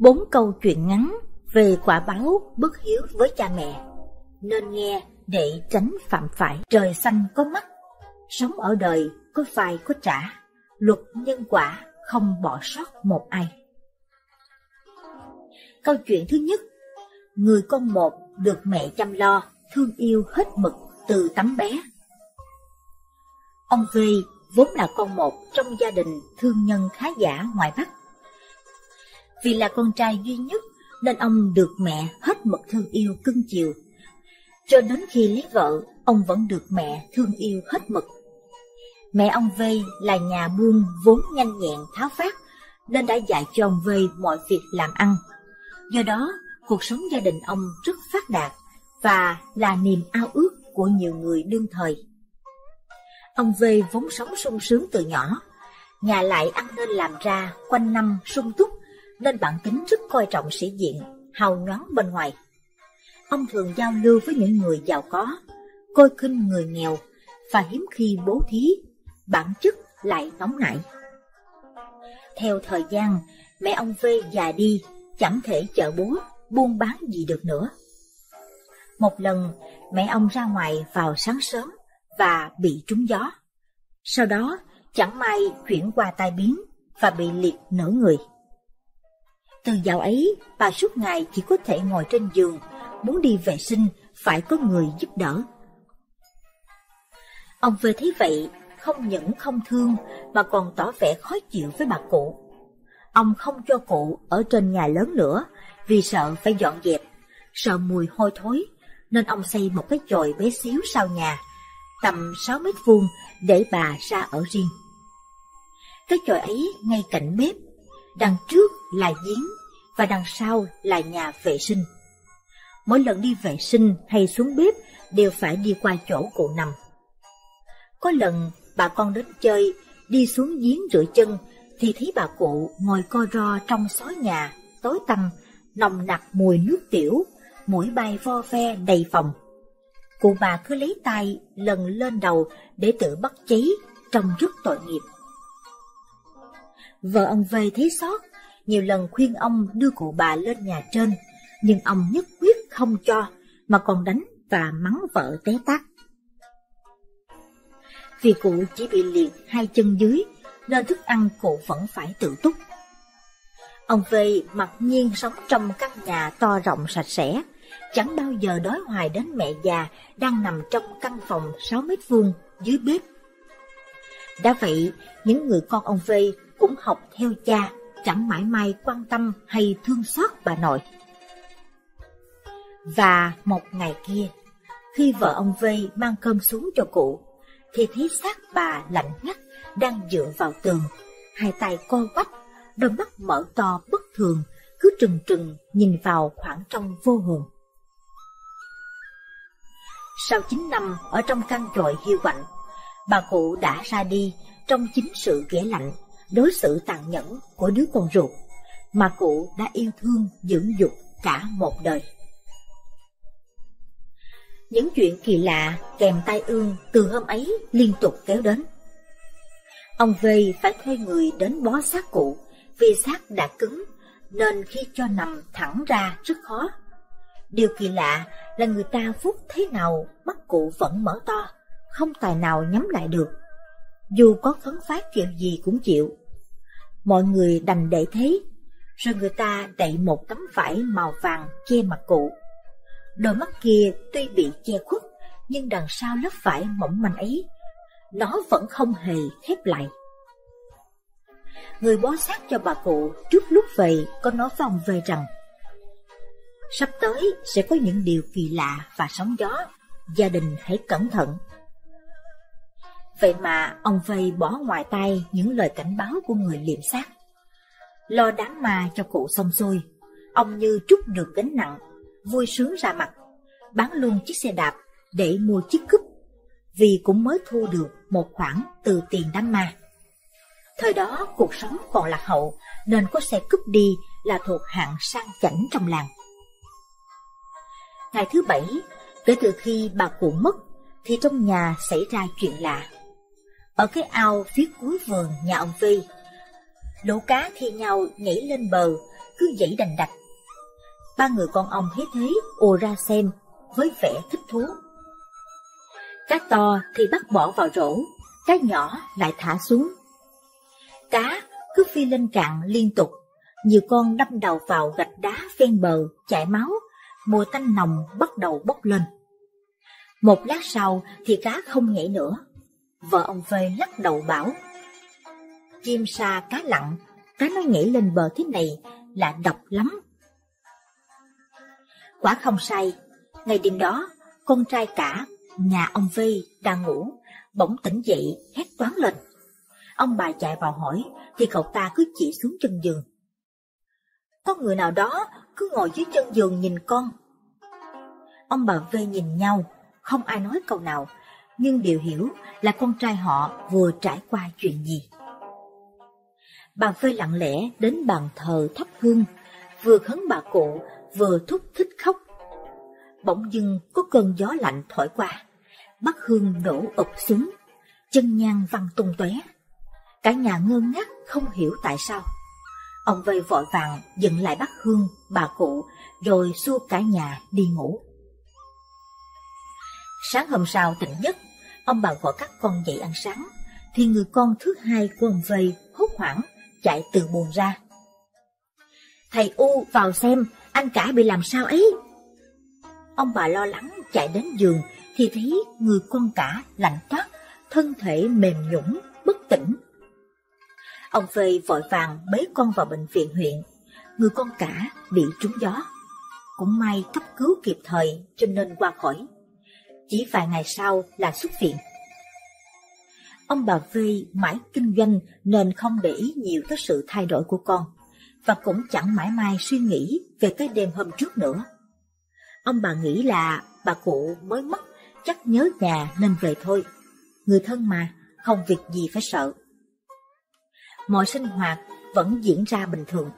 4 câu chuyện ngắn về quả báo bất hiếu với cha mẹ, nên nghe để tránh phạm phải. Trời xanh có mắt, sống ở đời có phải có trả, luật nhân quả không bỏ sót một ai. Câu chuyện thứ nhất, người con một được mẹ chăm lo, thương yêu hết mực từ tấm bé. Ông Vy vốn là con một trong gia đình thương nhân khá giả ngoài Bắc. Vì là con trai duy nhất nên ông được mẹ hết mực thương yêu cưng chiều. Cho đến khi lấy vợ, ông vẫn được mẹ thương yêu hết mực. Mẹ ông Vy là nhà buôn vốn nhanh nhẹn tháo vát nên đã dạy cho ông Vy mọi việc làm ăn. Do đó, cuộc sống gia đình ông rất phát đạt và là niềm ao ước của nhiều người đương thời. Ông Vy vốn sống sung sướng từ nhỏ, nhà lại ăn nên làm ra, quanh năm sung túc, nên bản tính rất coi trọng sĩ diện, hào nhoáng bên ngoài. Ông thường giao lưu với những người giàu có, coi khinh người nghèo và hiếm khi bố thí, bản chất lại nóng nảy. Theo thời gian, mẹ ông Vy già đi, chẳng thể chợ búa, buôn bán gì được nữa. Một lần, mẹ ông ra ngoài vào sáng sớm và bị trúng gió. Sau đó, chẳng may chuyển qua tai biến và bị liệt nửa người. Từ dạo ấy, bà suốt ngày chỉ có thể ngồi trên giường, muốn đi vệ sinh phải có người giúp đỡ. Ông Vy thấy vậy, không những không thương mà còn tỏ vẻ khó chịu với bà cụ. Ông không cho cụ ở trên nhà lớn nữa vì sợ phải dọn dẹp, sợ mùi hôi thối, nên ông xây một cái chòi bé xíu sau nhà, tầm 6 mét vuông, để bà ra ở riêng. Cái chòi ấy ngay cạnh bếp, đằng trước là giếng và đằng sau là nhà vệ sinh. Mỗi lần đi vệ sinh hay xuống bếp đều phải đi qua chỗ cụ nằm. Có lần bà con đến chơi, đi xuống giếng rửa chân thì thấy bà cụ ngồi co ro trong xó nhà, tối tăm, nồng nặc mùi nước tiểu, muỗi bay vo ve đầy phòng. Cụ bà cứ lấy tay lần lên đầu để tự bắt cháy, trông rất tội nghiệp. Vợ ông Vy thấy xót, nhiều lần khuyên ông đưa cụ bà lên nhà trên, nhưng ông nhất quyết không cho, mà còn đánh và mắng vợ té tát. Vì cụ chỉ bị liệt 2 chân dưới, nên thức ăn cụ vẫn phải tự túc. Ông Vy mặc nhiên sống trong căn nhà to rộng sạch sẽ, chẳng bao giờ đói hoài đến mẹ già đang nằm trong căn phòng 6 mét vuông dưới bếp. Đã vậy, những người con ông Vy cũng học theo cha, chẳng mãi may quan tâm hay thương xót bà nội. Và một ngày kia, khi vợ ông Vy mang cơm xuống cho cụ, thì thấy xác bà lạnh ngắt đang dựa vào tường, hai tay co quắp, đôi mắt mở to bất thường, cứ trừng trừng nhìn vào khoảng trống vô hồn. Sau 9 năm ở trong căn chòi hiu quạnh, bà cụ đã ra đi trong chính sự ghẻ lạnh, đối xử tàn nhẫn của đứa con ruột mà cụ đã yêu thương dưỡng dục cả một đời. Những chuyện kỳ lạ kèm tai ương từ hôm ấy liên tục kéo đến. Ông Vy phải thuê người đến bó xác cụ vì xác đã cứng, nên khi cho nằm thẳng ra rất khó. Điều kỳ lạ là người ta vuốt thế nào mắt cụ vẫn mở to, không tài nào nhắm lại được. Dù có khấn vái kiểu gì cũng chịu. Mọi người đành để thế, rồi người ta đậy một tấm vải màu vàng che mặt cụ. Đôi mắt kia tuy bị che khuất, nhưng đằng sau lớp vải mỏng manh ấy, nó vẫn không hề khép lại. Người bó xác cho bà cụ trước lúc về có nói với ông Vy rằng, sắp tới sẽ có những điều kỳ lạ và sóng gió, gia đình hãy cẩn thận. Vậy mà ông Vy bỏ ngoài tai những lời cảnh báo của người liệm xác. Lo đám ma cho cụ xong xuôi, ông như trút được gánh nặng, vui sướng ra mặt, bán luôn chiếc xe đạp để mua chiếc cúp, vì cũng mới thu được một khoản từ tiền đám ma. Thời đó cuộc sống còn lạc hậu nên có xe cúp đi là thuộc hạng sang chảnh trong làng. Ngày thứ 7, kể từ khi bà cụ mất, thì trong nhà xảy ra chuyện lạ. Ở cái ao phía cuối vườn nhà ông Vy, lũ cá thi nhau nhảy lên bờ, cứ dẫy đành đạch. Ba người con ông thấy thế ùa ra xem với vẻ thích thú. Cá to thì bắt bỏ vào rổ, cá nhỏ lại thả xuống. Cá cứ phi lên cạn liên tục, nhiều con đâm đầu vào gạch đá ven bờ, chảy máu, mùi tanh nồng bắt đầu bốc lên. Một lát sau thì cá không nhảy nữa. Vợ ông Vê lắc đầu bảo: chim sa cá lặn, cá nó nhảy lên bờ thế này là độc lắm. Quả không sai, ngày đêm đó con trai cả nhà ông Vy đang ngủ, bỗng tỉnh dậy hét toáng lên. Ông bà chạy vào hỏi thì cậu ta cứ chỉ xuống chân giường: có người nào đó cứ ngồi dưới chân giường nhìn con. Ông bà Vy nhìn nhau, không ai nói câu nào, nhưng đều hiểu là con trai họ vừa trải qua chuyện gì. Bà Vy lặng lẽ đến bàn thờ thắp hương, vừa khấn bà cụ vừa thúc thích khóc. Bỗng dưng có cơn gió lạnh thổi qua, bát hương đổ ụp xuống, chân nhang văng tung tóe. Cả nhà ngơ ngác không hiểu tại sao. Ông Vây vội vàng dựng lại bát hương bà cụ rồi xua cả nhà đi ngủ. Sáng hôm sau tỉnh giấc, ông bà gọi các con dậy ăn sáng thì người con thứ hai của ông Vây hốt hoảng chạy từ buồng ra: thầy U vào xem anh cả bị làm sao ấy. Ông bà lo lắng chạy đến giường thì thấy người con cả lạnh toát, thân thể mềm nhũn, bất tỉnh. Ông Vê vội vàng bế con vào bệnh viện huyện. Người con cả bị trúng gió, cũng may cấp cứu kịp thời cho nên qua khỏi. Chỉ vài ngày sau là xuất viện. Ông bà Vê mãi kinh doanh nên không để ý nhiều tới sự thay đổi của con, và cũng chẳng mãi mai suy nghĩ về cái đêm hôm trước nữa. Ông bà nghĩ là bà cụ mới mất, chắc nhớ nhà nên về thôi. Người thân mà, không việc gì phải sợ. Mọi sinh hoạt vẫn diễn ra bình thường.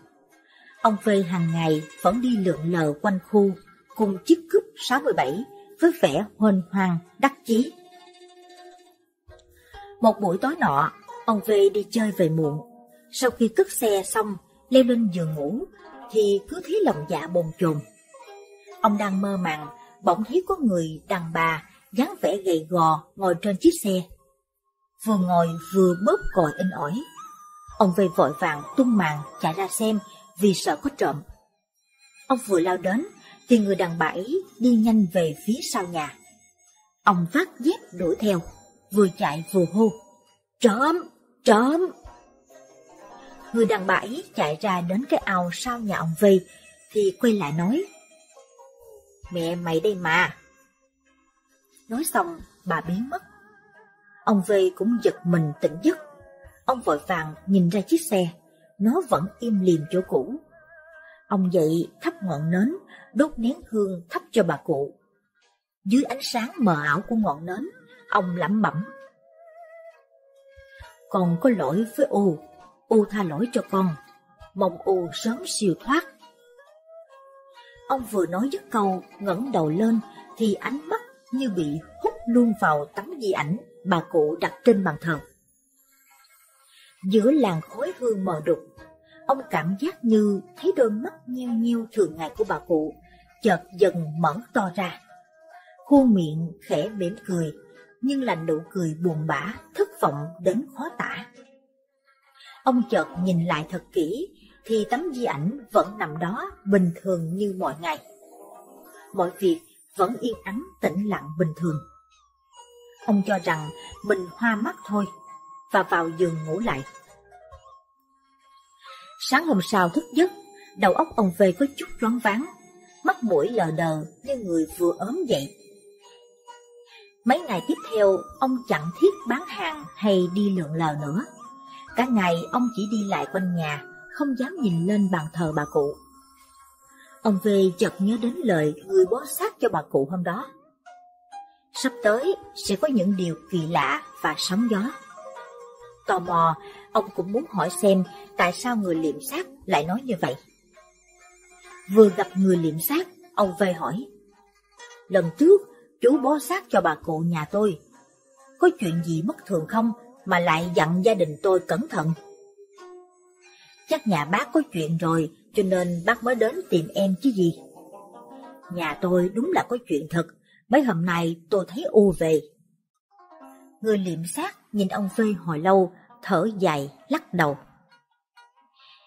Ông Vê hàng ngày vẫn đi lượn lờ quanh khu cùng chiếc cúp 67 với vẻ huênh hoang đắc chí. Một buổi tối nọ, ông Vê đi chơi về muộn. Sau khi cất xe xong, leo lên giường ngủ thì cứ thấy lòng dạ bồn chồn. Ông đang mơ màng, bỗng thấy có người đàn bà dáng vẻ gầy gò ngồi trên chiếc xe, vừa ngồi vừa bóp còi inh ỏi. Ông Vây vội vàng tung màn chạy ra xem vì sợ có trộm. Ông vừa lao đến thì người đàn bà ấy đi nhanh về phía sau nhà. Ông vác dép đuổi theo, vừa chạy vừa hô: trộm, trộm! Người đàn bà ấy chạy ra đến cái ao sau nhà ông Vây thì quay lại nói: mẹ mày đây mà. Nói xong bà biến mất. Ông Vây cũng giật mình tỉnh giấc. Ông vội vàng nhìn ra chiếc xe, nó vẫn im lìm chỗ cũ. Ông dậy thắp ngọn nến, đốt nén hương thắp cho bà cụ. Dưới ánh sáng mờ ảo của ngọn nến, ông lẩm bẩm: con có lỗi với U, U tha lỗi cho con, mong U sớm siêu thoát. Ông vừa nói dứt câu, ngẩng đầu lên thì ánh mắt như bị hút luôn vào tấm di ảnh bà cụ đặt trên bàn thờ. Giữa làn khói hương mờ đục, ông cảm giác như thấy đôi mắt nheo nheo thường ngày của bà cụ chợt dần mở to ra. Khuôn miệng khẽ mỉm cười, nhưng là nụ cười buồn bã, thất vọng đến khó tả. Ông chợt nhìn lại thật kỹ thì tấm di ảnh vẫn nằm đó bình thường như mọi ngày. Mọi việc vẫn yên ắng tĩnh lặng bình thường. Ông cho rằng mình hoa mắt thôi và vào giường ngủ lại. Sáng hôm sau thức giấc, đầu óc ông Vê có chút choáng váng, mắt mũi lờ đờ như người vừa ốm dậy. Mấy ngày tiếp theo ông chẳng thiết bán hàng hay đi lượn lờ nữa. Cả ngày ông chỉ đi lại quanh nhà, không dám nhìn lên bàn thờ bà cụ. Ông Vê chợt nhớ đến lời người bó sát cho bà cụ hôm đó: sắp tới sẽ có những điều kỳ lạ và sóng gió. Tò mò, ông cũng muốn hỏi xem tại sao người liệm xác lại nói như vậy. Vừa gặp người liệm xác, ông Vê hỏi: lần trước chú bó xác cho bà cụ nhà tôi, có chuyện gì bất thường không mà lại dặn gia đình tôi cẩn thận? Chắc nhà bác có chuyện rồi cho nên bác mới đến tìm em chứ gì. Nhà tôi đúng là có chuyện thật, mấy hôm nay tôi thấy u về. Người liệm sát nhìn ông Vy hồi lâu, thở dài lắc đầu.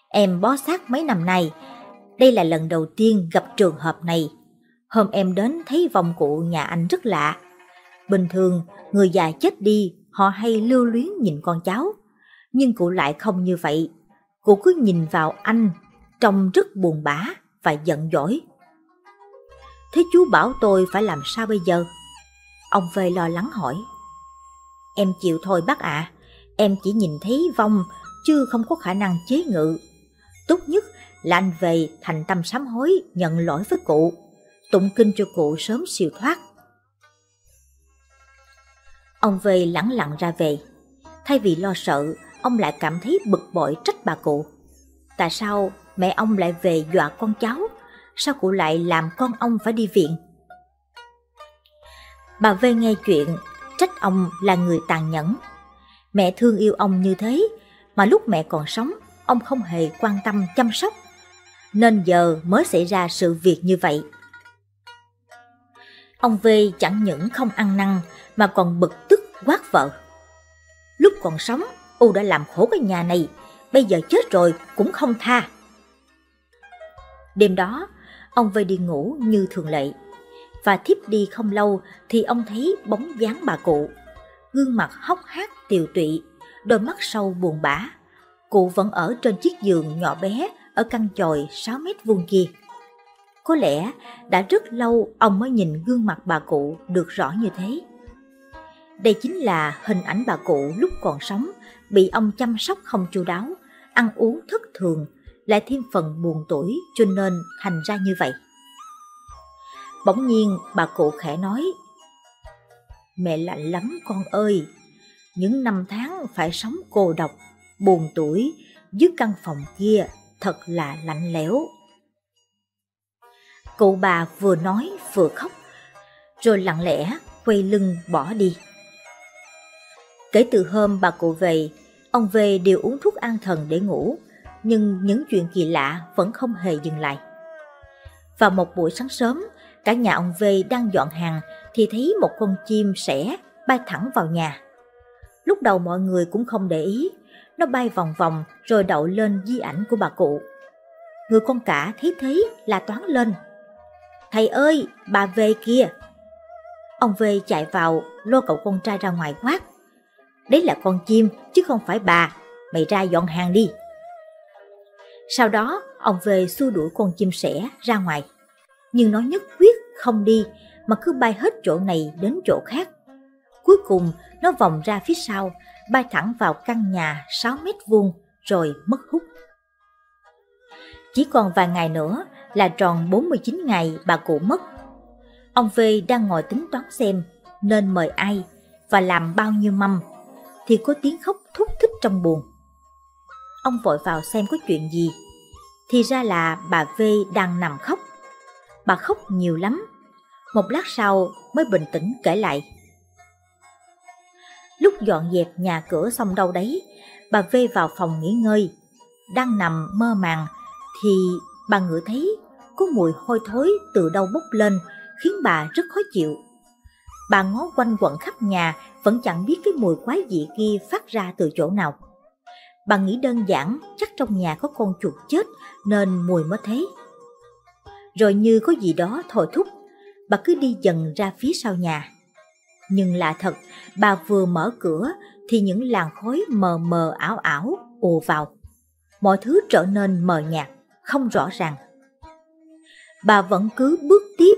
Em bó sát mấy năm nay, đây là lần đầu tiên gặp trường hợp này. Hôm em đến thấy vòng cụ nhà anh rất lạ. Bình thường người già chết đi họ hay lưu luyến nhìn con cháu, nhưng cụ lại không như vậy. Cụ cứ nhìn vào anh, trông rất buồn bã và giận dỗi. Thế chú bảo tôi phải làm sao bây giờ? Ông Vy lo lắng hỏi. Em chịu thôi bác ạ, em chỉ nhìn thấy vong chứ không có khả năng chế ngự. Tốt nhất là anh về thành tâm sám hối nhận lỗi với cụ, tụng kinh cho cụ sớm siêu thoát. Ông Vy lẳng lặng ra về. Thay vì lo sợ, ông lại cảm thấy bực bội trách bà cụ. Tại sao mẹ ông lại về dọa con cháu? Sao cụ lại làm con ông phải đi viện? Bà Vy nghe chuyện, trách ông là người tàn nhẫn. Mẹ thương yêu ông như thế, mà lúc mẹ còn sống, ông không hề quan tâm chăm sóc, nên giờ mới xảy ra sự việc như vậy. Ông Vy chẳng những không ăn năn mà còn bực tức quát vợ. Lúc còn sống, U đã làm khổ cái nhà này, bây giờ chết rồi cũng không tha. Đêm đó, ông Vy đi ngủ như thường lệ. Và thiếp đi không lâu thì ông thấy bóng dáng bà cụ. Gương mặt hốc hác tiều tụy, đôi mắt sâu buồn bã. Cụ vẫn ở trên chiếc giường nhỏ bé ở căn chòi 6 mét vuông kia. Có lẽ đã rất lâu ông mới nhìn gương mặt bà cụ được rõ như thế. Đây chính là hình ảnh bà cụ lúc còn sống, bị ông chăm sóc không chu đáo, ăn uống thất thường, lại thêm phần buồn tuổi cho nên thành ra như vậy. Bỗng nhiên bà cụ khẽ nói, mẹ lạnh lắm con ơi, những năm tháng phải sống cô độc, buồn tuổi, dưới căn phòng kia thật là lạnh lẽo. Cụ bà vừa nói vừa khóc, rồi lặng lẽ quay lưng bỏ đi. Kể từ hôm bà cụ về, ông Vy đều uống thuốc an thần để ngủ, nhưng những chuyện kỳ lạ vẫn không hề dừng lại. Vào một buổi sáng sớm, cả nhà ông Vy đang dọn hàng thì thấy một con chim sẻ bay thẳng vào nhà. Lúc đầu mọi người cũng không để ý, nó bay vòng vòng rồi đậu lên di ảnh của bà cụ. Người con cả thấy thế là toáng lên, thầy ơi, bà về kìa. Ông Vy chạy vào lôi cậu con trai ra ngoài quát, đấy là con chim chứ không phải bà, mày ra dọn hàng đi. Sau đó ông Vy xua đuổi con chim sẻ ra ngoài, nhưng nó nhất quyết không đi mà cứ bay hết chỗ này đến chỗ khác. Cuối cùng nó vòng ra phía sau, bay thẳng vào căn nhà 6 mét vuông rồi mất hút. Chỉ còn vài ngày nữa là tròn 49 ngày bà cụ mất. Ông Vy đang ngồi tính toán xem nên mời ai và làm bao nhiêu mâm thì có tiếng khóc thút thít trong buồng. Ông vội vào xem có chuyện gì, thì ra là bà Vy đang nằm khóc. Bà khóc nhiều lắm, một lát sau mới bình tĩnh kể lại. Lúc dọn dẹp nhà cửa xong đâu đấy, bà Vy vào phòng nghỉ ngơi, đang nằm mơ màng thì bà ngửi thấy có mùi hôi thối từ đâu bốc lên khiến bà rất khó chịu. Bà ngó quanh quẩn khắp nhà vẫn chẳng biết cái mùi quái dị kia phát ra từ chỗ nào. Bà nghĩ đơn giản chắc trong nhà có con chuột chết nên mùi mới thế. Rồi như có gì đó thôi thúc, bà cứ đi dần ra phía sau nhà. Nhưng lạ thật, bà vừa mở cửa thì những làn khói mờ mờ ảo ảo ùa vào. Mọi thứ trở nên mờ nhạt, không rõ ràng. Bà vẫn cứ bước tiếp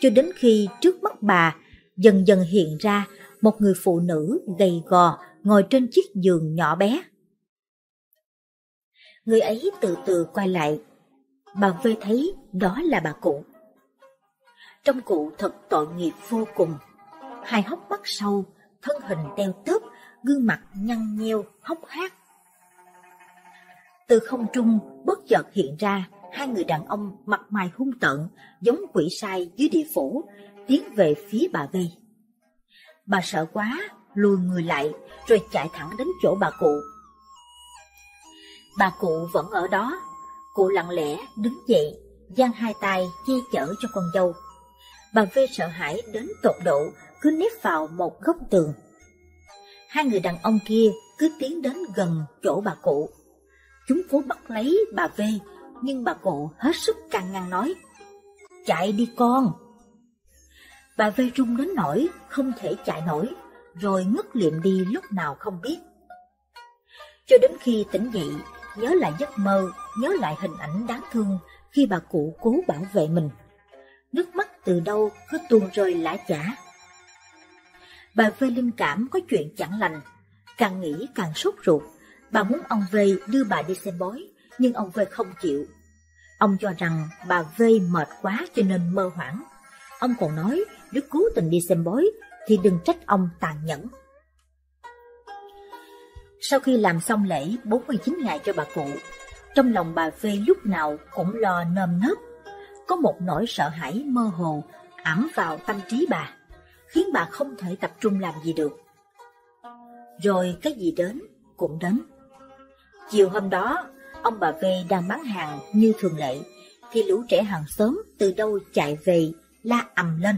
cho đến khi trước mắt bà dần dần hiện ra một người phụ nữ gầy gò ngồi trên chiếc giường nhỏ bé. Người ấy từ từ quay lại. Bà Vy thấy đó là bà cụ. Trông cụ thật tội nghiệp vô cùng, hai hốc mắt sâu, thân hình teo tớp, gương mặt nhăn nheo hốc hác. Từ không trung bất chợt hiện ra hai người đàn ông mặt mày hung tợn, giống quỷ sai dưới địa phủ, tiến về phía bà Vy. Bà sợ quá, lùi người lại rồi chạy thẳng đến chỗ bà cụ. Bà cụ vẫn ở đó, Cụ lặng lẽ đứng dậy, giang hai tay che chở cho con dâu. Bà Vy sợ hãi đến tột độ, cứ nép vào một góc tường. Hai người đàn ông kia cứ tiến đến gần chỗ bà cụ. Chúng cố bắt lấy bà Vy, nhưng bà cụ hết sức can ngăn nói: "Chạy đi con." Bà Vy run đến nỗi không thể chạy nổi, rồi ngất liệm đi lúc nào không biết. Cho đến khi tỉnh dậy, nhớ lại giấc mơ, nhớ lại hình ảnh đáng thương khi bà cụ cố bảo vệ mình, nước mắt từ đâu cứ tuôn rơi lã chã. Bà Vy linh cảm có chuyện chẳng lành, càng nghĩ càng sốt ruột. Bà muốn ông Vy đưa bà đi xem bói, nhưng ông Vy không chịu. Ông cho rằng bà Vy mệt quá cho nên mơ hoảng. Ông còn nói nếu cố tình đi xem bói thì đừng trách ông tàn nhẫn. Sau khi làm xong lễ 49 ngày cho bà cụ, trong lòng bà Vy lúc nào cũng lo nơm nớp. Có một nỗi sợ hãi mơ hồ ẵm vào tâm trí bà, khiến bà không thể tập trung làm gì được. Rồi cái gì đến cũng đến. Chiều hôm đó, ông bà Vy đang bán hàng như thường lệ, thì lũ trẻ hàng xóm từ đâu chạy về la ầm lên: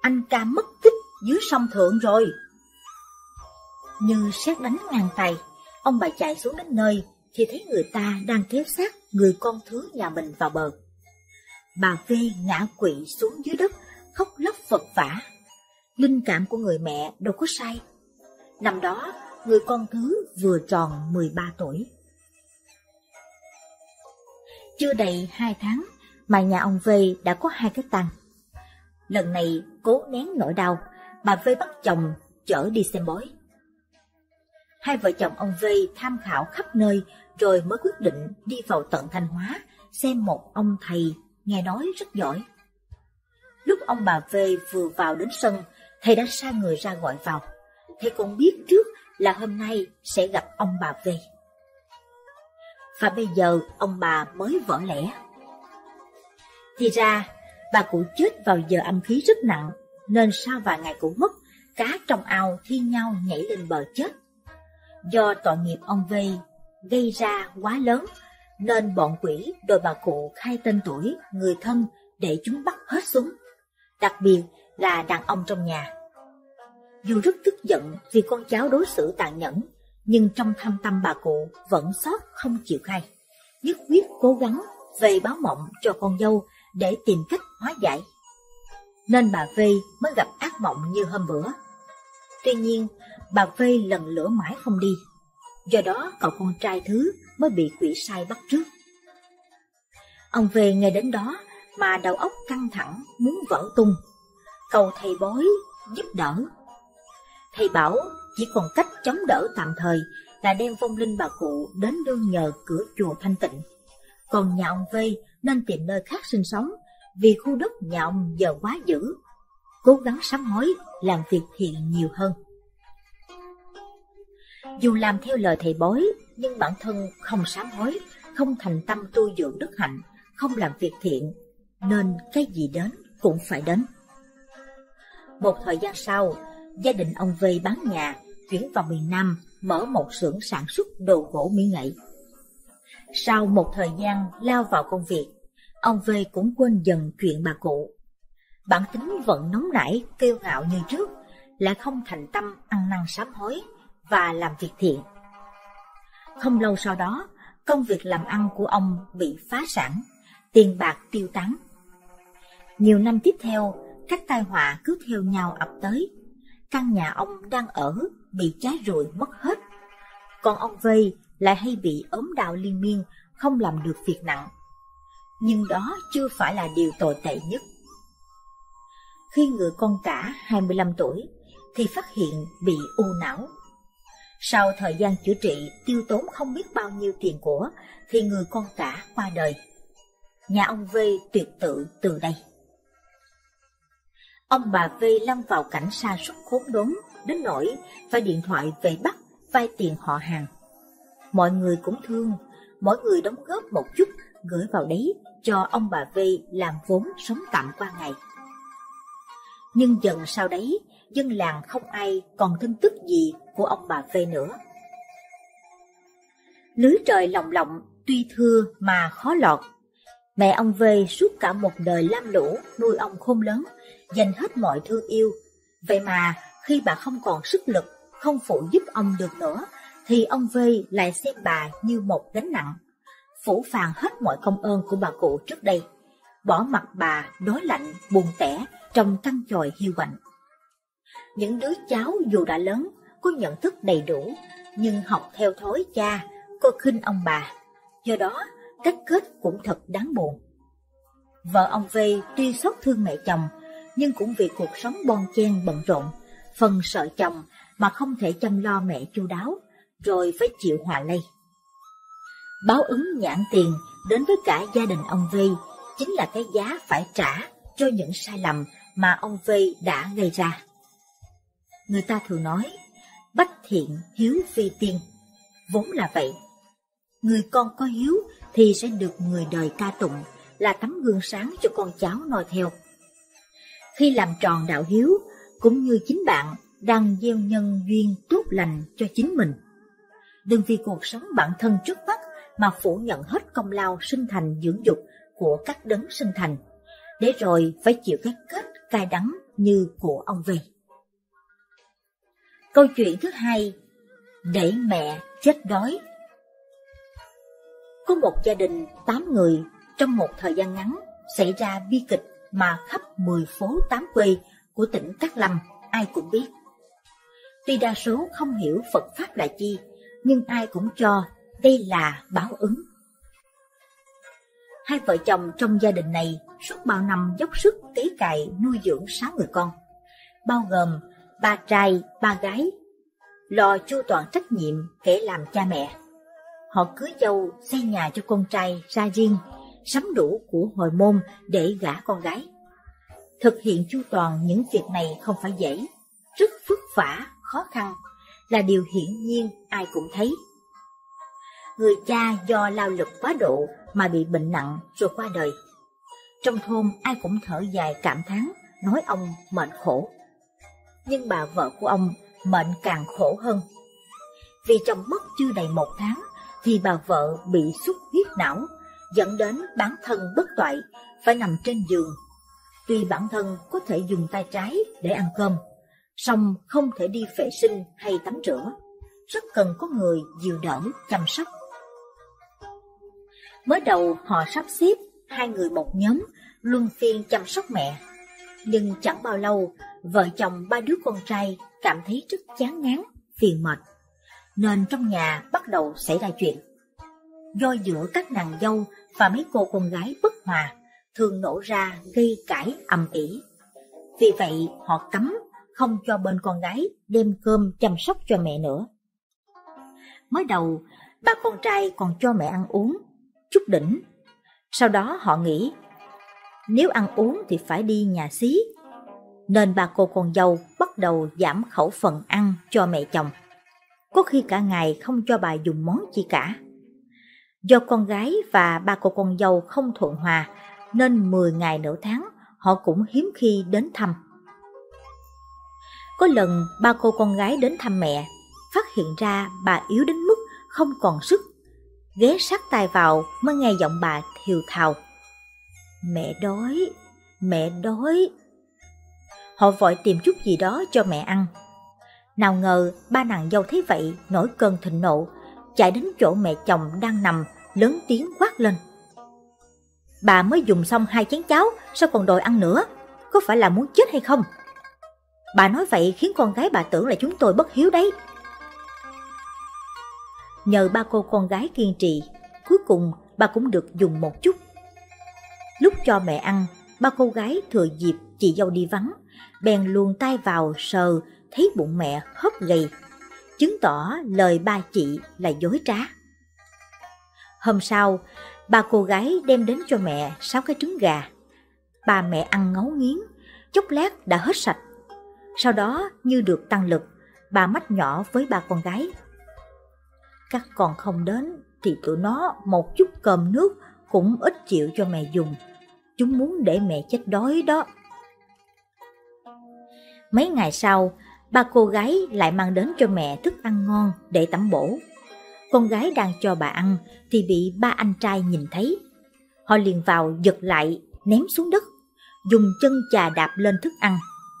"Anh Ca mất tích dưới sông Thượng rồi!" Như sét đánh ngang tay, ông bà chạy xuống đến nơi thì thấy người ta đang kéo xác người con thứ nhà mình vào bờ. Bà Vy ngã quỵ xuống dưới đất, khóc lóc vật vã. Linh cảm của người mẹ đâu có sai. Năm đó, người con thứ vừa tròn 13 tuổi. Chưa đầy 2 tháng mà nhà ông Vy đã có 2 cái tang. Lần này cố nén nỗi đau, bà Vy bắt chồng chở đi xem bói. Hai vợ chồng ông Vy tham khảo khắp nơi rồi mới quyết định đi vào tận Thanh Hóa xem một ông thầy nghe nói rất giỏi. Lúc ông bà Vy vừa vào đến sân, thầy đã sai người ra gọi vào. Thầy cũng biết trước là hôm nay sẽ gặp ông bà Vy. Và bây giờ ông bà mới vỡ lẽ. Thì ra, bà cụ chết vào giờ âm khí rất nặng, nên sau vài ngày cụ mất, cá trong ao thi nhau nhảy lên bờ chết. Do tội nghiệp ông Vy gây ra quá lớn, nên bọn quỷ đòi bà cụ khai tên tuổi, người thân để chúng bắt hết xuống, đặc biệt là đàn ông trong nhà. Dù rất tức giận vì con cháu đối xử tàn nhẫn, nhưng trong thâm tâm bà cụ vẫn xót không chịu khai, nhất quyết cố gắng về báo mộng cho con dâu để tìm cách hóa giải. Nên bà Vy mới gặp ác mộng như hôm bữa. Tuy nhiên, bà Vy lần lửa mãi không đi, do đó cậu con trai thứ mới bị quỷ sai bắt trước. Ông Vy nghe đến đó mà đầu óc căng thẳng muốn vỡ tung, cầu thầy bói giúp đỡ. Thầy bảo chỉ còn cách chống đỡ tạm thời là đem vong linh bà cụ đến nương nhờ cửa chùa thanh tịnh, còn nhà ông Vy nên tìm nơi khác sinh sống vì khu đất nhà ông giờ quá dữ, cố gắng sám hối làm việc thiện nhiều hơn. Dù làm theo lời thầy bói, nhưng bản thân không sám hối, không thành tâm tu dưỡng đức hạnh, không làm việc thiện, nên cái gì đến cũng phải đến. Một thời gian sau, gia đình ông Vy bán nhà, chuyển vào miền Nam, mở một xưởng sản xuất đồ gỗ mỹ nghệ. Sau một thời gian lao vào công việc, ông Vy cũng quên dần chuyện bà cụ. Bản tính vẫn nóng nảy, kiêu ngạo như trước, lại không thành tâm ăn năn sám hối và làm việc thiện. Không lâu sau đó, công việc làm ăn của ông bị phá sản, tiền bạc tiêu tán. Nhiều năm tiếp theo, các tai họa cứ theo nhau ập tới. Căn nhà ông đang ở bị cháy rụi mất hết, còn ông Vy lại hay bị ốm đau liên miên, không làm được việc nặng. Nhưng đó chưa phải là điều tồi tệ nhất. Khi người con cả 25 tuổi thì phát hiện bị u não. Sau thời gian chữa trị tiêu tốn không biết bao nhiêu tiền của thì người con cả qua đời. Nhà ông Vy tuyệt tự từ đây. Ông bà Vy lâm vào cảnh sa sút khốn đốn đến nỗi phải điện thoại về Bắc vay tiền họ hàng. Mọi người cũng thương, mỗi người đóng góp một chút gửi vào đấy cho ông bà Vy làm vốn sống tạm qua ngày. Nhưng dần sau đấy, dân làng không ai còn tin tức gì của ông bà Vy nữa. Lưới trời lồng lộng tuy thưa mà khó lọt. Mẹ ông Vy suốt cả một đời lam lũ nuôi ông khôn lớn, dành hết mọi thương yêu. Vậy mà khi bà không còn sức lực, không phụ giúp ông được nữa, thì ông Vy lại xem bà như một gánh nặng, phủ phàng hết mọi công ơn của bà cụ trước đây, bỏ mặc bà đói lạnh buồn tẻ trong căn chòi hiu quạnh. Những đứa cháu dù đã lớn, có nhận thức đầy đủ, nhưng học theo thói cha, coi khinh ông bà. Do đó, cách kết cũng thật đáng buồn. Vợ ông Vy tuy xót thương mẹ chồng, nhưng cũng vì cuộc sống bon chen bận rộn, phần sợ chồng mà không thể chăm lo mẹ chu đáo, rồi phải chịu họa lây. Báo ứng nhãn tiền đến với cả gia đình ông Vy chính là cái giá phải trả cho những sai lầm mà ông Vy đã gây ra. Người ta thường nói, bách thiện hiếu vi tiên, vốn là vậy. Người con có hiếu thì sẽ được người đời ca tụng, là tấm gương sáng cho con cháu noi theo. Khi làm tròn đạo hiếu, cũng như chính bạn đang gieo nhân duyên tốt lành cho chính mình. Đừng vì cuộc sống bản thân trước mắt mà phủ nhận hết công lao sinh thành dưỡng dục của các đấng sinh thành, để rồi phải chịu cái kết cay đắng như của ông Vy. Câu chuyện thứ hai, để mẹ chết đói. Có một gia đình 8 người trong một thời gian ngắn xảy ra bi kịch mà khắp 10 phố 8 quê của tỉnh Cát Lâm ai cũng biết. Tuy đa số không hiểu Phật Pháp là chi, nhưng ai cũng cho đây là báo ứng. Hai vợ chồng trong gia đình này suốt bao năm dốc sức cấy cày nuôi dưỡng 6 người con, bao gồm 3 trai, 3 gái, lo chu toàn trách nhiệm kể làm cha mẹ. Họ cưới dâu xây nhà cho con trai ra riêng, sắm đủ của hồi môn để gả con gái. Thực hiện chu toàn những việc này không phải dễ, rất vất vả, khó khăn, là điều hiển nhiên ai cũng thấy. Người cha do lao lực quá độ mà bị bệnh nặng rồi qua đời. Trong thôn ai cũng thở dài cảm thán, nói ông mệnh khổ. Nhưng bà vợ của ông mệnh càng khổ hơn. Vì chồng mất chưa đầy 1 tháng thì bà vợ bị xuất huyết não, dẫn đến bản thân bất toại, phải nằm trên giường. Tuy bản thân có thể dùng tay trái để ăn cơm, song không thể đi vệ sinh hay tắm rửa, rất cần có người dìu đỡ chăm sóc. Mới đầu họ sắp xếp 2 người một nhóm luân phiên chăm sóc mẹ, nhưng chẳng bao lâu vợ chồng 3 đứa con trai cảm thấy rất chán ngán, phiền mệt, nên trong nhà bắt đầu xảy ra chuyện. Do giữa các nàng dâu và mấy cô con gái bất hòa, thường nổ ra gây cãi ầm ĩ. Vì vậy họ cấm không cho bên con gái đem cơm chăm sóc cho mẹ nữa. Mới đầu 3 con trai còn cho mẹ ăn uống chút đỉnh. Sau đó họ nghĩ nếu ăn uống thì phải đi nhà xí, nên 3 cô con dâu bắt đầu giảm khẩu phần ăn cho mẹ chồng, có khi cả ngày không cho bà dùng món chi cả. Do con gái và 3 cô con dâu không thuận hòa, nên 10 ngày nửa tháng họ cũng hiếm khi đến thăm. Có lần 3 cô con gái đến thăm mẹ, phát hiện ra bà yếu đến mức không còn sức, ghé sát tai vào mới nghe giọng bà thều thào: "Mẹ đói, mẹ đói." Họ vội tìm chút gì đó cho mẹ ăn. Nào ngờ 3 nàng dâu thấy vậy nổi cơn thịnh nộ, chạy đến chỗ mẹ chồng đang nằm, lớn tiếng quát lên: "Bà mới dùng xong 2 chén cháo, sao còn đòi ăn nữa? Có phải là muốn chết hay không? Bà nói vậy khiến con gái bà tưởng là chúng tôi bất hiếu đấy." Nhờ 3 cô con gái kiên trì, cuối cùng bà cũng được dùng một chút. Lúc cho mẹ ăn, 3 cô gái thừa dịp chị dâu đi vắng, bèn luồn tay vào sờ, thấy bụng mẹ hớp gầy, chứng tỏ lời ba chị là dối trá. Hôm sau, 3 cô gái đem đến cho mẹ 6 cái trứng gà. Bà mẹ ăn ngấu nghiến, chốc lát đã hết sạch. Sau đó như được tăng lực, bà mách nhỏ với 3 con gái: "Các con không đến thì tụi nó một chút cơm nước cũng ít chịu cho mẹ dùng. Chúng muốn để mẹ chết đói đó." Mấy ngày sau, 3 cô gái lại mang đến cho mẹ thức ăn ngon để tẩm bổ. con gái đang cho bà ăn thì bị ba anh trai nhìn thấy. Họ liền vào giật lại, ném xuống đất, dùng chân chà đạp lên thức ăn,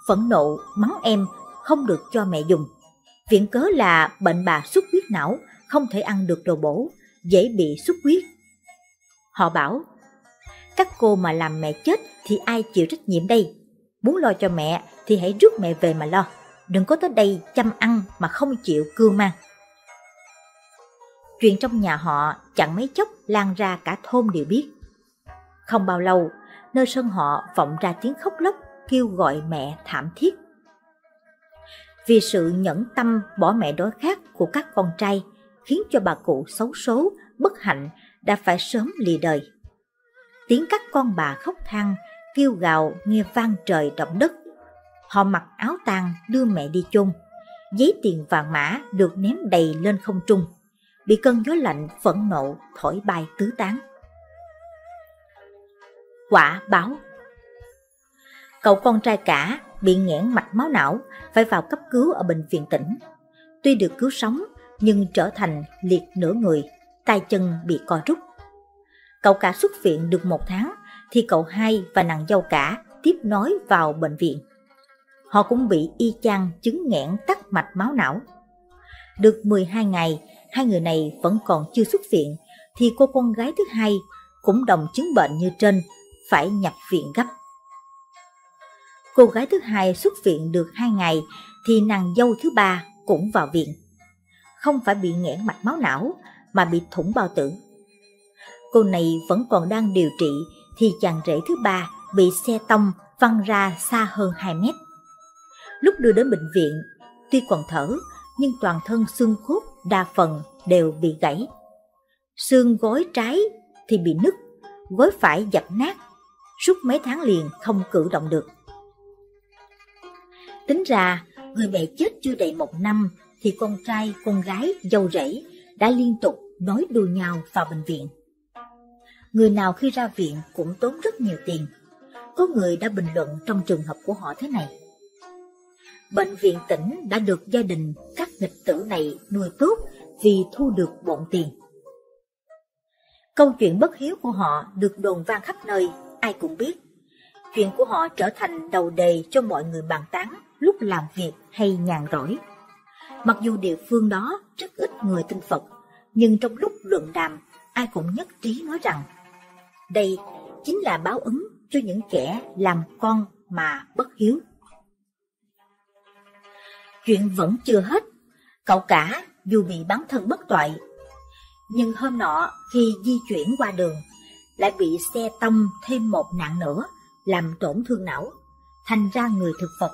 phẫn nộ mắng em không được cho mẹ dùng. Viện cớ là bệnh bà xuất huyết não, không thể ăn được đồ bổ, dễ bị xuất huyết. Họ bảo, các cô mà làm mẹ chết thì ai chịu trách nhiệm đây? Muốn lo cho mẹ thì hãy rước mẹ về mà lo, đừng có tới đây chăm ăn mà không chịu cưu mang. Chuyện trong nhà họ chẳng mấy chốc lan ra cả thôn đều biết. Không bao lâu, nơi sân họ vọng ra tiếng khóc lóc, kêu gọi mẹ thảm thiết. Vì sự nhẫn tâm bỏ mẹ đói khát của các con trai khiến cho bà cụ xấu số, bất hạnh đã phải sớm lìa đời. Tiếng các con bà khóc than, kêu gào nghe vang trời động đất. Họ mặc áo tang đưa mẹ đi chôn. Giấy tiền vàng mã được ném đầy lên không trung, bị cơn gió lạnh phẫn nộ thổi bay tứ tán. Quả báo, cậu con trai cả bị nghẽn mạch máu não, phải vào cấp cứu ở bệnh viện tỉnh. Tuy được cứu sống nhưng trở thành liệt nửa người, tay chân bị co rút. Cậu cả xuất viện được 1 tháng thì cậu hai và nàng dâu cả tiếp nối vào bệnh viện. Họ cũng bị y chang chứng nghẽn tắc mạch máu não. Được 12 ngày, hai người này vẫn còn chưa xuất viện thì cô con gái thứ hai cũng đồng chứng bệnh như trên, phải nhập viện gấp. Cô gái thứ hai xuất viện được 2 ngày thì nàng dâu thứ ba cũng vào viện. Không phải bị nghẽn mạch máu não mà bị thủng bao tử. Cô này vẫn còn đang điều trị thì chàng rể thứ ba bị xe tông văng ra xa hơn 2 mét. Lúc đưa đến bệnh viện, tuy còn thở nhưng toàn thân xương khớp đa phần đều bị gãy. Xương gối trái thì bị nứt, gối phải dập nát, suốt mấy tháng liền không cử động được. Tính ra, người mẹ chết chưa đầy 1 năm thì con trai, con gái, dâu rể đã liên tục nối đuôi nhau vào bệnh viện. Người nào khi ra viện cũng tốn rất nhiều tiền. Có người đã bình luận trong trường hợp của họ thế này: bệnh viện tỉnh đã được gia đình các nghịch tử này nuôi tốt vì thu được bộn tiền. Câu chuyện bất hiếu của họ được đồn vang khắp nơi, ai cũng biết. Chuyện của họ trở thành đầu đề cho mọi người bàn tán lúc làm việc hay nhàn rỗi. Mặc dù địa phương đó rất ít người tin Phật, nhưng trong lúc luận đàm, ai cũng nhất trí nói rằng đây chính là báo ứng cho những kẻ làm con mà bất hiếu. Chuyện vẫn chưa hết, cậu cả dù bị bán thân bất toại, nhưng hôm nọ khi di chuyển qua đường, lại bị xe tông thêm 1 nạn nữa, làm tổn thương não, thành ra người thực vật.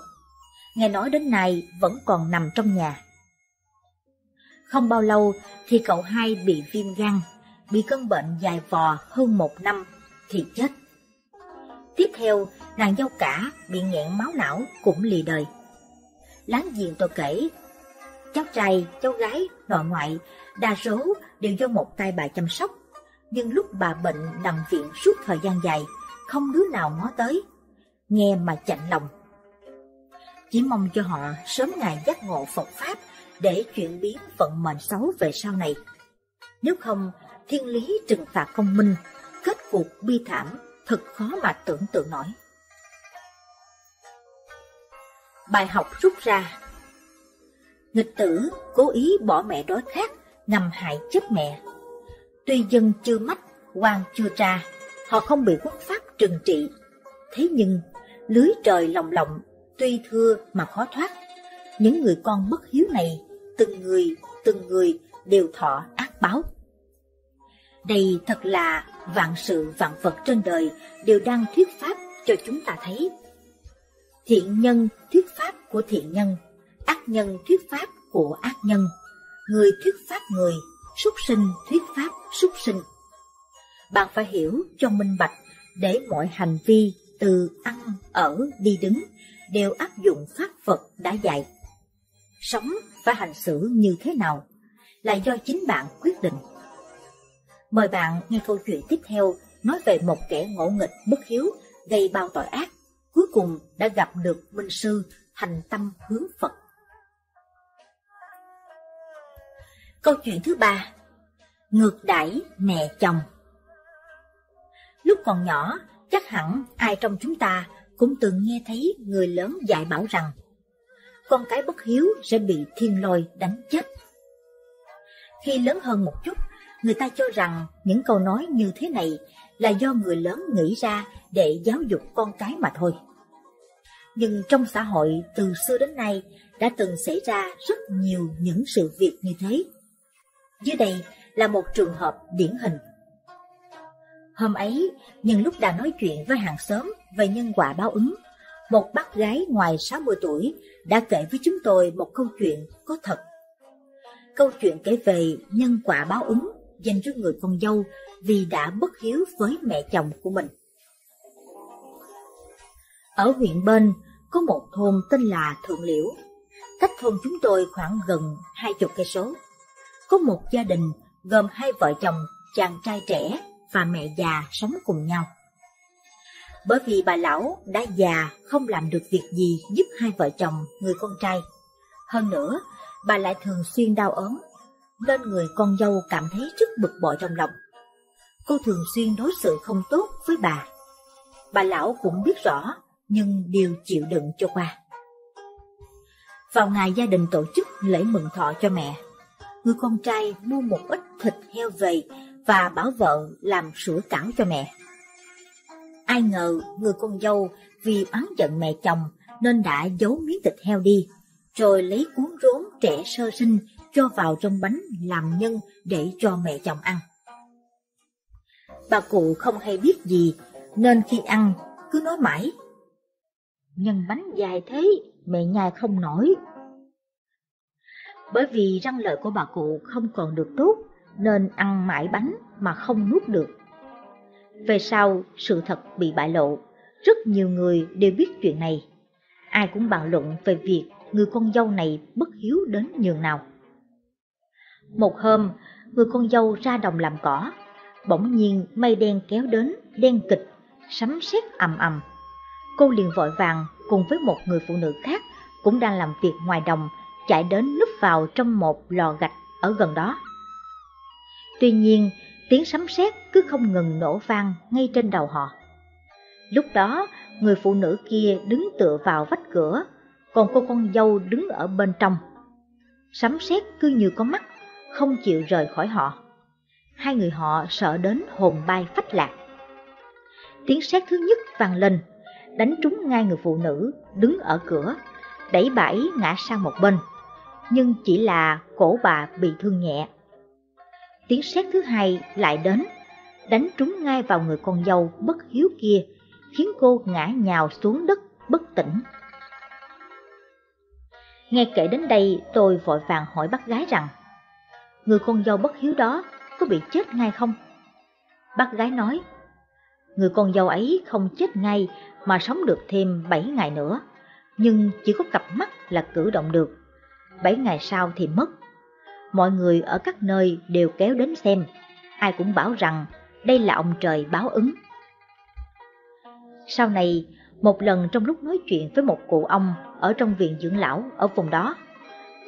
Nghe nói đến nay vẫn còn nằm trong nhà. Không bao lâu thì cậu hai bị viêm gan, bị cơn bệnh dài vò hơn 1 năm thì chết. Tiếp theo, nàng dâu cả bị nghẹn máu não cũng lìa đời. Láng giềng tôi kể, cháu trai, cháu gái, nội ngoại đa số đều do một tay bà chăm sóc, nhưng lúc bà bệnh nằm viện suốt thời gian dài, không đứa nào ngó tới, nghe mà chạnh lòng. Chỉ mong cho họ sớm ngày giác ngộ Phật Pháp để chuyển biến vận mệnh xấu về sau này. Nếu không, thiên lý trừng phạt công minh, kết cục bi thảm thật khó mà tưởng tượng nổi. Bài học rút ra: nghịch tử cố ý bỏ mẹ đói khát, ngầm hại chết mẹ. Tuy dân chưa mách, quan chưa tra, họ không bị quốc pháp trừng trị. Thế nhưng lưới trời lồng lộng, tuy thưa mà khó thoát. Những người con bất hiếu này, từng người đều thọ ác báo. Đây thật là vạn sự vạn vật trên đời đều đang thuyết pháp cho chúng ta thấy. Thiện nhân thuyết pháp của thiện nhân, ác nhân thuyết pháp của ác nhân, người thuyết pháp người, súc sinh thuyết pháp súc sinh. Bạn phải hiểu cho minh bạch để mọi hành vi từ ăn, ở, đi, đứng đều áp dụng pháp Phật đã dạy. Sống và hành xử như thế nào là do chính bạn quyết định. Mời bạn nghe câu chuyện tiếp theo nói về một kẻ ngỗ nghịch bất hiếu gây bao tội ác, cuối cùng đã gặp được minh sư thành tâm hướng Phật. Câu chuyện thứ 3 ngược đãi mẹ chồng. Lúc còn nhỏ, chắc hẳn ai trong chúng ta cũng từng nghe thấy người lớn dạy bảo rằng con cái bất hiếu sẽ bị thiên lôi đánh chết. Khi lớn hơn một chút, người ta cho rằng những câu nói như thế này là do người lớn nghĩ ra để giáo dục con cái mà thôi. Nhưng trong xã hội từ xưa đến nay đã từng xảy ra rất nhiều những sự việc như thế. Dưới đây là một trường hợp điển hình. Hôm ấy, nhân lúc đang nói chuyện với hàng xóm về nhân quả báo ứng, một bác gái ngoài 60 tuổi đã kể với chúng tôi một câu chuyện có thật. Câu chuyện kể về nhân quả báo ứng dành cho người con dâu vì đã bất hiếu với mẹ chồng của mình. Ở huyện bên có một thôn tên là Thượng Liễu, cách thôn chúng tôi khoảng gần 20 cây số. Có một gia đình gồm 2 vợ chồng, chàng trai trẻ và mẹ già sống cùng nhau. Bởi vì bà lão đã già không làm được việc gì giúp 2 vợ chồng người con trai. Hơn nữa, bà lại thường xuyên đau ốm, nên người con dâu cảm thấy rất bực bội trong lòng. Cô thường xuyên đối xử không tốt với bà. Bà lão cũng biết rõ, nhưng đều chịu đựng cho qua. Vào ngày gia đình tổ chức lễ mừng thọ cho mẹ, người con trai mua một ít thịt heo về và bảo vợ làm sủi cảo cho mẹ. Ai ngờ người con dâu vì oán giận mẹ chồng nên đã giấu miếng thịt heo đi, rồi lấy cuốn rốn trẻ sơ sinh cho vào trong bánh làm nhân để cho mẹ chồng ăn. Bà cụ không hay biết gì nên khi ăn cứ nói mãi: nhân bánh dài thế, mẹ nhai không nổi. Bởi vì răng lợi của bà cụ không còn được tốt nên ăn mãi bánh mà không nuốt được. Về sau, sự thật bị bại lộ, rất nhiều người đều biết chuyện này. Ai cũng bàn luận về việc người con dâu này bất hiếu đến nhường nào. Một hôm, người con dâu ra đồng làm cỏ, bỗng nhiên mây đen kéo đến, đen kịch, sấm sét ầm ầm. Cô liền vội vàng cùng với một người phụ nữ khác cũng đang làm việc ngoài đồng chạy đến núp vào trong một lò gạch ở gần đó. Tuy nhiên, tiếng sấm sét cứ không ngừng nổ vang ngay trên đầu họ. Lúc đó, người phụ nữ kia đứng tựa vào vách cửa, còn cô con dâu đứng ở bên trong. Sấm sét cứ như có mắt, không chịu rời khỏi họ. Hai người họ sợ đến hồn bay phách lạc. Tiếng sét thứ nhất vang lên, đánh trúng ngay người phụ nữ đứng ở cửa, đẩy bà ấy ngã sang một bên, nhưng chỉ là cổ bà bị thương nhẹ. Tiếng sét thứ hai lại đến, đánh trúng ngay vào người con dâu bất hiếu kia, khiến cô ngã nhào xuống đất bất tỉnh. Nghe kể đến đây, tôi vội vàng hỏi bác gái rằng người con dâu bất hiếu đó có bị chết ngay không? Bác gái nói, người con dâu ấy không chết ngay mà sống được thêm 7 ngày nữa, nhưng chỉ có cặp mắt là cử động được, 7 ngày sau thì mất. Mọi người ở các nơi đều kéo đến xem, ai cũng bảo rằng đây là ông trời báo ứng. Sau này, một lần trong lúc nói chuyện với một cụ ông ở trong viện dưỡng lão ở vùng đó,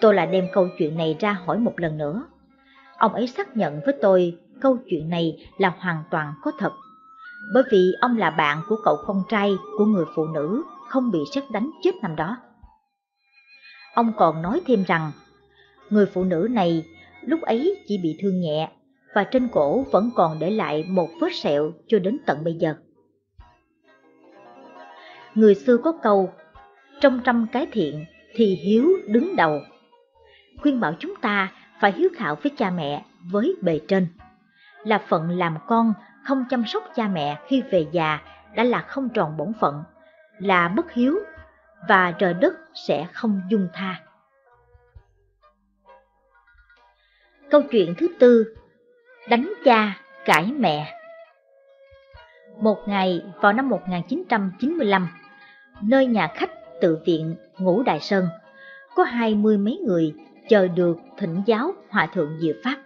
tôi lại đem câu chuyện này ra hỏi một lần nữa. Ông ấy xác nhận với tôi câu chuyện này là hoàn toàn có thật, bởi vì ông là bạn của cậu con trai của người phụ nữ không bị sét đánh chết năm đó. Ông còn nói thêm rằng người phụ nữ này lúc ấy chỉ bị thương nhẹ và trên cổ vẫn còn để lại một vết sẹo cho đến tận bây giờ. Người xưa có câu, trong trăm cái thiện thì hiếu đứng đầu, khuyên bảo chúng ta phải hiếu thảo với cha mẹ, với bề trên. Là phận làm con không chăm sóc cha mẹ khi về già đã là không tròn bổn phận, là bất hiếu, và trời đất sẽ không dung tha. Câu chuyện thứ tư, đánh cha cãi mẹ. Một ngày vào năm 1995, nơi nhà khách tự viện Ngũ Đài Sơn có 20 mấy người chờ được thỉnh giáo Hòa Thượng Diệu Pháp.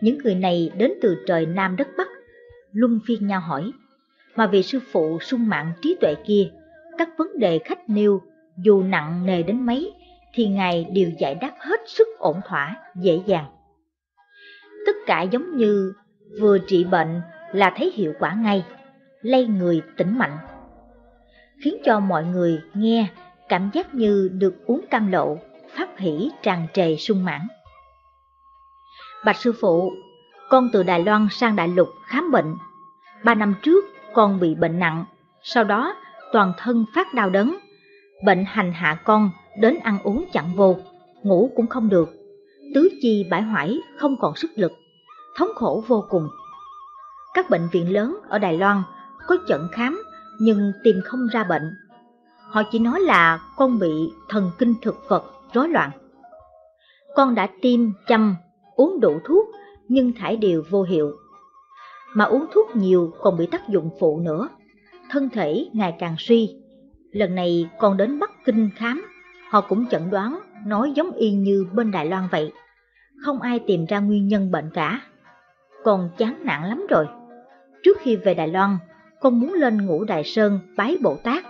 Những người này đến từ trời Nam đất Bắc, luân phiên nhau hỏi, mà vì sư phụ sung mãn trí tuệ kia, các vấn đề khách nêu dù nặng nề đến mấy thì Ngài đều giải đáp hết sức ổn thỏa, dễ dàng. tất cả giống như vừa trị bệnh là thấy hiệu quả ngay, lay người tỉnh mạnh, khiến cho mọi người nghe cảm giác như được uống cam lộ, pháp hỷ tràn trề sung mãn. Bạch sư phụ, con từ Đài Loan sang Đại Lục khám bệnh. 3 năm trước con bị bệnh nặng, sau đó toàn thân phát đau đớn. Bệnh hành hạ con đến ăn uống chẳng vô, ngủ cũng không được, tứ chi bãi hoải không còn sức lực, thống khổ vô cùng. Các bệnh viện lớn ở Đài Loan có chẩn khám nhưng tìm không ra bệnh. Họ chỉ nói là con bị thần kinh thực vật rối loạn. Con đã tiêm, châm, uống đủ thuốc nhưng thải đều vô hiệu. Mà uống thuốc nhiều còn bị tác dụng phụ nữa, thân thể ngày càng suy. Lần này con đến Bắc Kinh khám, họ cũng chẩn đoán nói giống y như bên Đài Loan vậy. Không ai tìm ra nguyên nhân bệnh cả. Con chán nản lắm rồi. Trước khi về Đài Loan, con muốn lên Ngũ Đài Sơn bái Bồ Tát.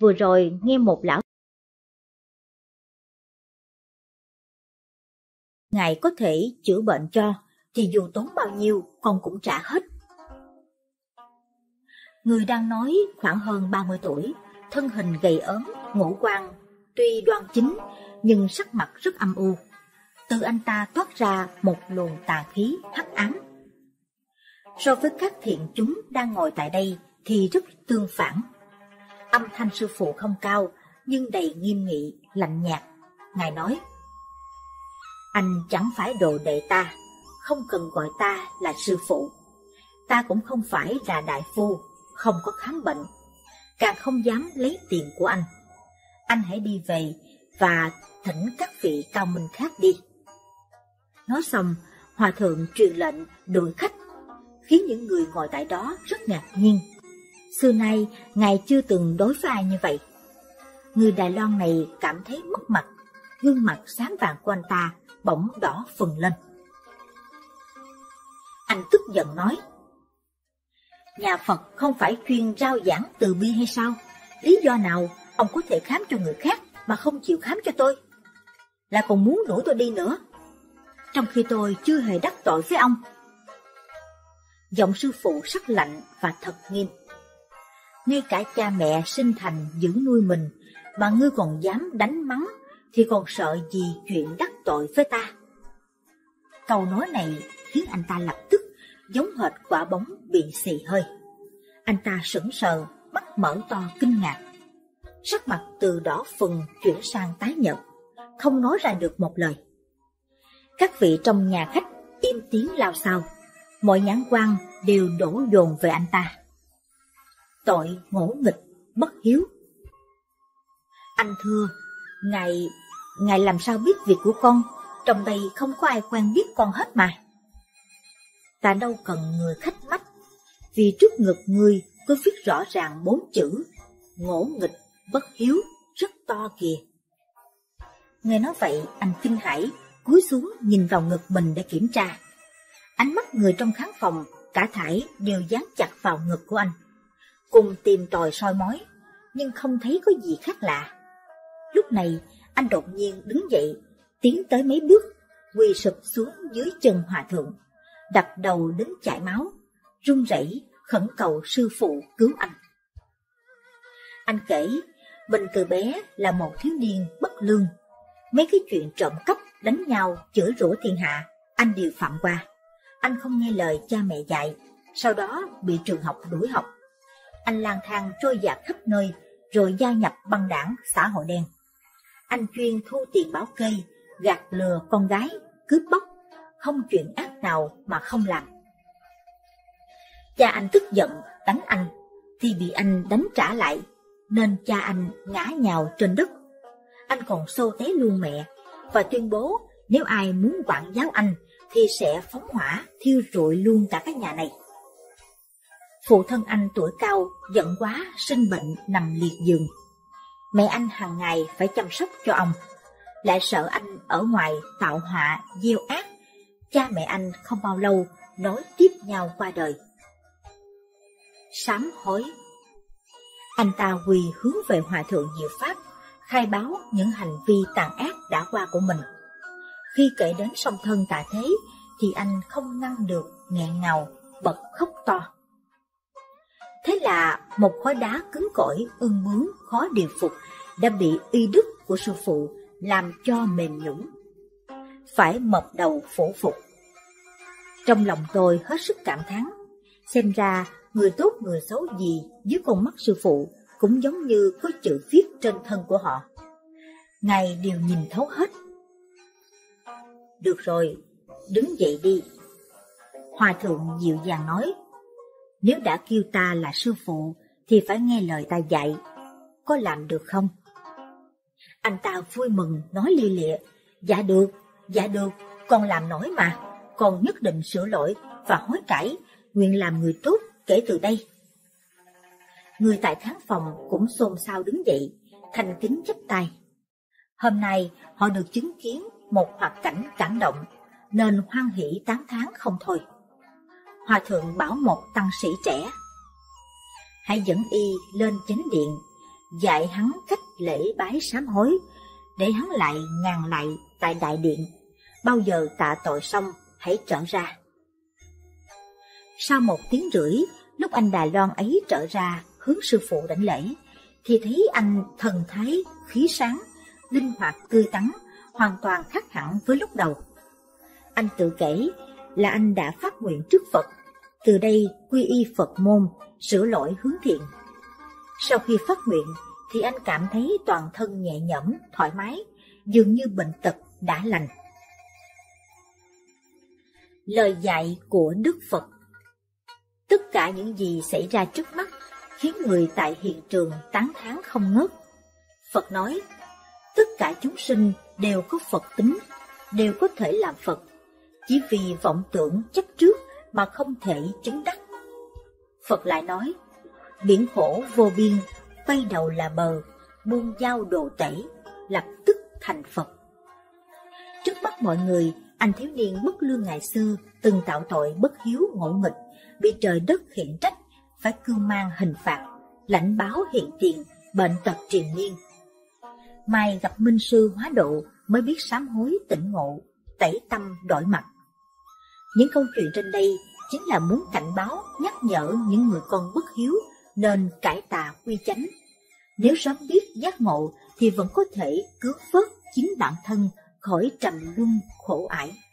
Vừa rồi nghe một lão ngài có thể chữa bệnh cho, thì dù tốn bao nhiêu con cũng trả hết. Người đang nói khoảng hơn 30 tuổi, thân hình gầy ốm, ngũ quan tuy đoan chính nhưng sắc mặt rất âm u. Từ anh ta toát ra một luồng tà khí hắc ám. So với các thiện chúng đang ngồi tại đây thì rất tương phản. Âm thanh sư phụ không cao nhưng đầy nghiêm nghị, lạnh nhạt. Ngài nói: anh chẳng phải đồ đệ ta, không cần gọi ta là sư phụ. Ta cũng không phải là đại phu, không có khám bệnh, càng không dám lấy tiền của anh. Anh hãy đi về và thỉnh các vị cao minh khác đi. Nói xong, hòa thượng truyền lệnh đuổi khách, khiến những người ngồi tại đó rất ngạc nhiên. Xưa nay, ngài chưa từng đối với ai như vậy. Người Đài Loan này cảm thấy mất mặt, gương mặt sáng vàng của anh ta bỗng đỏ phừng lên. Anh tức giận nói: nhà Phật không phải chuyên rao giảng từ bi hay sao? Lý do nào ông có thể khám cho người khác mà không chịu khám cho tôi? Lại còn muốn đuổi tôi đi nữa, trong khi tôi chưa hề đắc tội với ông. Giọng sư phụ sắc lạnh và thật nghiêm. Ngay cả cha mẹ sinh thành dưỡng nuôi mình mà ngươi còn dám đánh mắng, thì còn sợ gì chuyện đắc tội với ta? Câu nói này khiến anh ta lập tức giống hệt quả bóng bị xì hơi. Anh ta sững sờ, mắt mở to kinh ngạc, sắc mặt từ đỏ phừng chuyển sang tái nhợt, không nói ra được một lời. Các vị trong nhà khách im tiếng lao xao, mọi nhãn quan đều đổ dồn về anh ta. Tội ngỗ nghịch, bất hiếu. Anh thưa, ngài làm sao biết việc của con? Trong đây không có ai quen biết con hết mà. Ta đâu cần người khách mách, vì trước ngực ngươi có viết rõ ràng 4 chữ: ngỗ nghịch, bất hiếu, rất to kìa. Nghe nói vậy, anh kinh hãi, cúi xuống nhìn vào ngực mình để kiểm tra. Ánh mắt người trong khán phòng cả thảy đều dán chặt vào ngực của anh, cùng tìm tòi soi mói, nhưng không thấy có gì khác lạ. Lúc này, anh đột nhiên đứng dậy, tiến tới mấy bước, quỳ sụp xuống dưới chân hòa thượng, đập đầu đến chảy máu, run rẩy khẩn cầu sư phụ cứu anh. Anh kể, mình từ bé là một thiếu niên bất lương, mấy cái chuyện trộm cắp, đánh nhau, chửi rủa thiên hạ, anh đều phạm qua. Anh không nghe lời cha mẹ dạy, sau đó bị trường học đuổi học. Anh lang thang trôi dạt khắp nơi, rồi gia nhập băng đảng xã hội đen. Anh chuyên thu tiền bảo kê, gạt lừa con gái, cướp bóc, không chuyện ác nào mà không làm. Cha anh tức giận đánh anh, thì bị anh đánh trả lại, nên cha anh ngã nhào trên đất. Anh còn xô té luôn mẹ, và tuyên bố nếu ai muốn quản giáo anh thì sẽ phóng hỏa thiêu rụi luôn cả cái nhà này. Phụ thân anh tuổi cao, giận quá, sinh bệnh nằm liệt giường. Mẹ anh hàng ngày phải chăm sóc cho ông, lại sợ anh ở ngoài tạo họa, gieo ác. Cha mẹ anh không bao lâu nối tiếp nhau qua đời. Sám hối, anh ta quỳ hướng về Hòa Thượng Diệu Pháp, khai báo những hành vi tàn ác đã qua của mình. Khi kể đến song thân tạ thế thì anh không ngăn được nghẹn ngào, bật khóc to. Thế là một khối đá cứng cỏi, ương bướng, khó điều phục đã bị y đức của sư phụ làm cho mềm nhũn, phải mập đầu phổ phục. Trong lòng tôi hết sức cảm thán, xem ra người tốt người xấu gì dưới con mắt sư phụ cũng giống như có chữ viết trên thân của họ. Ngài đều nhìn thấu hết. Được rồi, đứng dậy đi. Hòa thượng dịu dàng nói, nếu đã kêu ta là sư phụ thì phải nghe lời ta dạy, có làm được không? Anh ta vui mừng nói lia lịa, dạ được, con làm nổi mà, con nhất định sửa lỗi và hối cải, nguyện làm người tốt kể từ đây. Người tại khán phòng cũng xôn xao đứng dậy, thành kính chắp tay. Hôm nay họ được chứng kiến một hoạt cảnh cảm động, nên hoan hỷ tán thán không thôi. Hòa thượng bảo một tăng sĩ trẻ, hãy dẫn y lên chánh điện, dạy hắn cách lễ bái sám hối, để hắn lại ngàn lại tại đại điện, bao giờ tạ tội xong hãy trở ra. Sau 1 tiếng rưỡi, lúc anh Đài Loan ấy trở ra hướng sư phụ đảnh lễ, thì thấy anh thần thái, khí sáng, linh hoạt tươi tắn, hoàn toàn khác hẳn với lúc đầu. Anh tự kể là anh đã phát nguyện trước Phật, từ đây quy y Phật môn, sửa lỗi hướng thiện. Sau khi phát nguyện thì anh cảm thấy toàn thân nhẹ nhõm, thoải mái, dường như bệnh tật đã lành. Lời dạy của Đức Phật. Tất cả những gì xảy ra trước mắt khiến người tại hiện trường tán thán không ngớt. Phật nói, tất cả chúng sinh đều có Phật tính, đều có thể làm Phật, chỉ vì vọng tưởng chấp trước mà không thể chứng đắc. Phật lại nói, biển khổ vô biên, quay đầu là bờ, buông dao đồ tể, lập tức thành Phật. Trước mắt mọi người, anh thiếu niên bất lương ngày xưa từng tạo tội bất hiếu ngỗ nghịch, bị trời đất hiện trách, phải cưu mang hình phạt, lãnh báo hiện tiền, bệnh tật triền miên. Mai gặp minh sư hóa độ mới biết sám hối tỉnh ngộ, tẩy tâm đổi mặt. Những câu chuyện trên đây chính là muốn cảnh báo, nhắc nhở những người con bất hiếu nên cải tà quy chánh. Nếu sớm biết giác ngộ thì vẫn có thể cứu vớt chính bản thân khỏi trầm luân khổ ải.